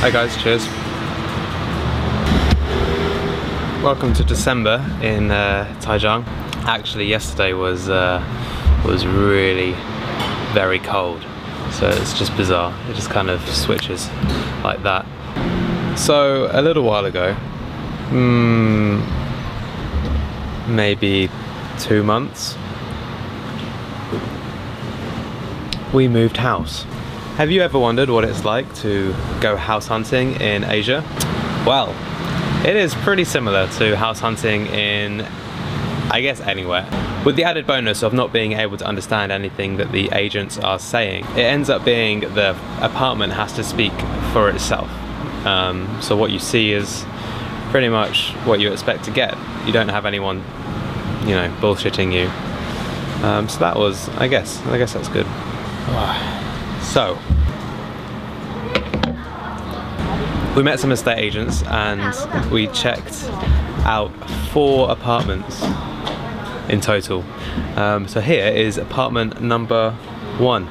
Hey guys, cheers. Welcome to December in Taichung. Actually, yesterday was really very cold, so it's just bizarre. It just kind of switches like that. So a little while ago, maybe 2 months, we moved house. Have you ever wondered what it's like to go house hunting in Asia? Well, it is pretty similar to house hunting in, I guess, anywhere. With the added bonus of not being able to understand anything that the agents are saying, it ends up being the apartment has to speak for itself. So what you see is pretty much what you expect to get. You don't have anyone, you know, bullshitting you. So that was, I guess that's good. So, we met some estate agents and we checked out 4 apartments in total. So here is apartment number 1.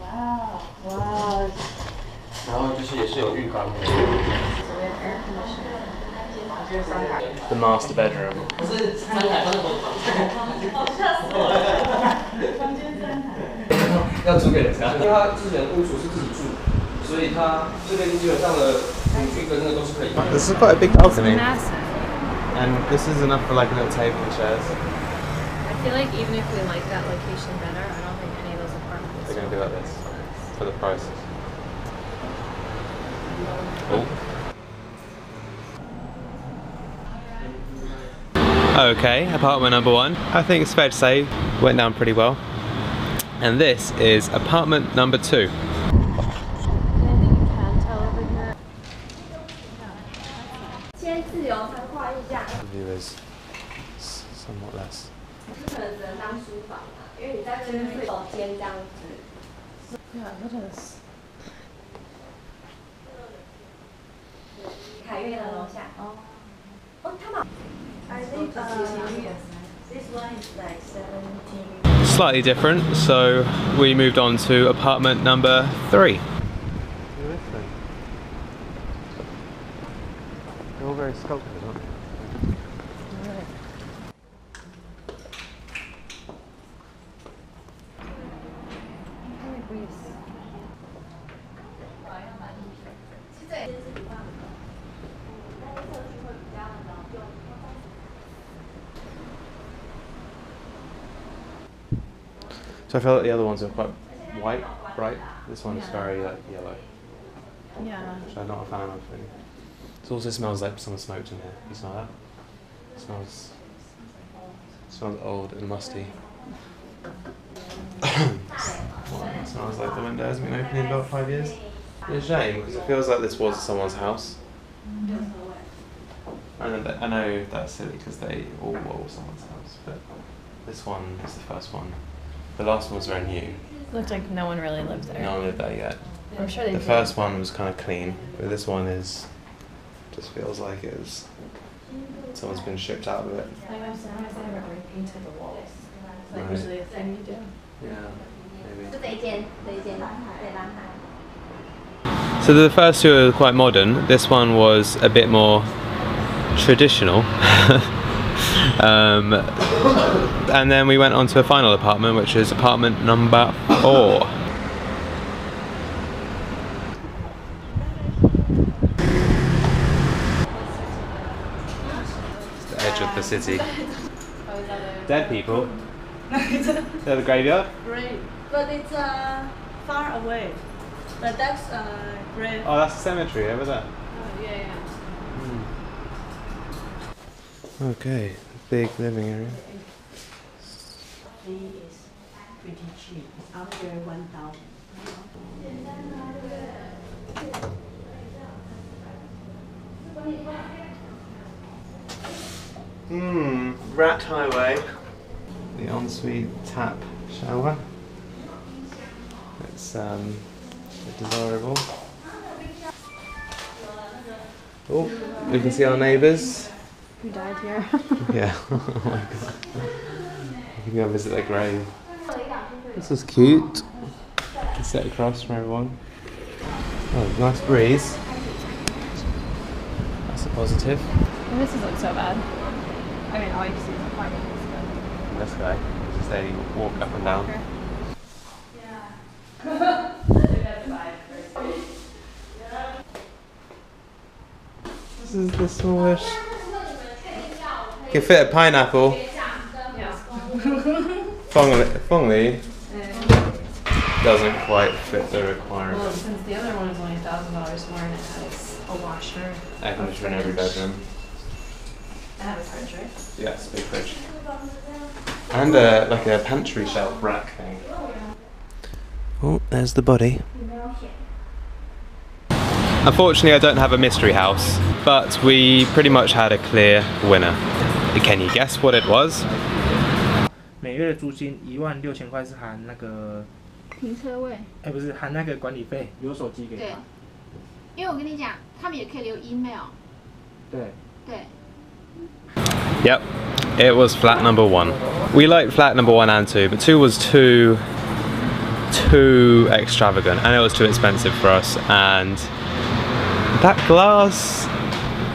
Wow, wow. The master bedroom. This is quite a big balcony. And this is enough for like a little table and chairs. I feel like even if we like that location better, I don't think any of those apartments are going to be like this for the price. Oh. Okay, apartment number 1. I think it's fair to say went down pretty well. And this is apartment number 2. Is somewhat less. Yeah, it is. Slightly different, so we moved on to apartment number 3. They're all very sculpted, aren't they? So I feel like the other ones are quite white, bright. This one is very like yellow. Yeah. Which I'm not a fan of really. It also smells like someone smoked in here. You smell that? It smells old and musty. Well, it smells like the window hasn't been open in about 5 years. It's a shame because it feels like this was someone's house. I know that's silly because they all were someone's house, but this one is the first one. The last ones were new. It looked like no one really lived there. No one lived there yet. I'm sure they did. The first one was kind of clean, but this one is just feels like it's someone's been shipped out of it. Like I've never repainted the walls. Like right. Usually a thing you do. Yeah, maybe. So the first two are quite modern. This one was a bit more traditional. And then we went on to a final apartment, which is apartment number 4. It's the edge of the city. Dead people. They're the graveyard? Right, but it's far away. But that's grave. Oh, that's the cemetery over there. Oh, yeah, yeah. Okay, big living area. This is pretty cheap. It's under 1,000. Rat highway. The ensuite tap shower. It's desirable. Oh, we can see our neighbours. Who died here? Yeah. Oh my god. We can go visit their grave. This is cute. It's set across from everyone. Oh, nice breeze. That's a positive. And this doesn't look so bad. I mean, all you can see is the fire. This guy. Just there, you walk up and down. Sure. Yeah. This is the smallish. You can fit a pineapple. Yeah. Fongli doesn't quite fit the requirement. Well, since the other one is only $1,000 more and it has a washer. Air conditioner in every bedroom. I have a fridge, right? Yeah, it's a big fridge. And like a pantry shelf rack thing. Oh, there's the body. Unfortunately, I don't have a mystery house, but we pretty much had a clear winner. Can you guess what it was? 每月的租金16000块是含那个停车位，哎，不是含那个管理费，留手机给他。对，因为我跟你讲，他们也可以留 email。对。对。Yep, it was flat number one. We liked flat number one and two, but two was too extravagant, and it was too expensive for us. And that glass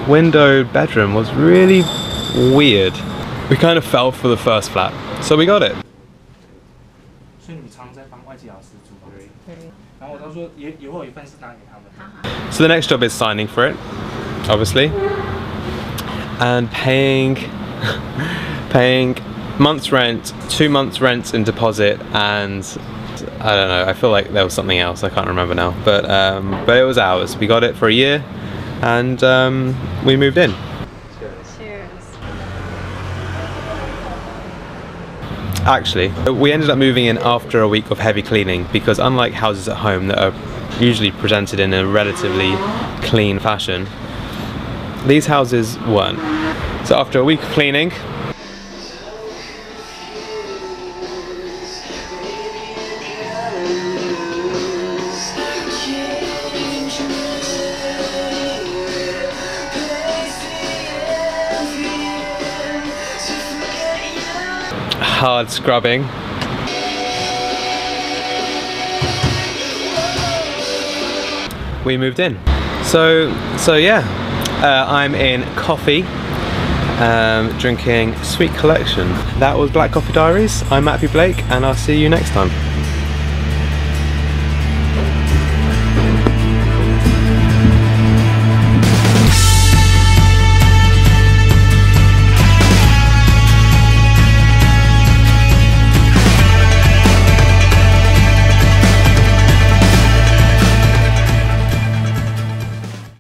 windowed bedroom was really weird. We kind of fell for the first flat, so we got it. So the next job is signing for it, obviously, and paying month's rent, 2 months' rent in deposit, and I don't know, I feel like there was something else, I can't remember now, but it was ours. We got it for a year, and we moved in. Cheers. Cheers. Actually, we ended up moving in after a week of heavy cleaning, because unlike houses at home that are usually presented in a relatively clean fashion, these houses weren't. So after a week of cleaning, hard scrubbing. We moved in. So yeah, I'm in coffee, drinking Sweet Collection. That was Black Coffee Diaries. I'm Matthew Blake, and I'll see you next time.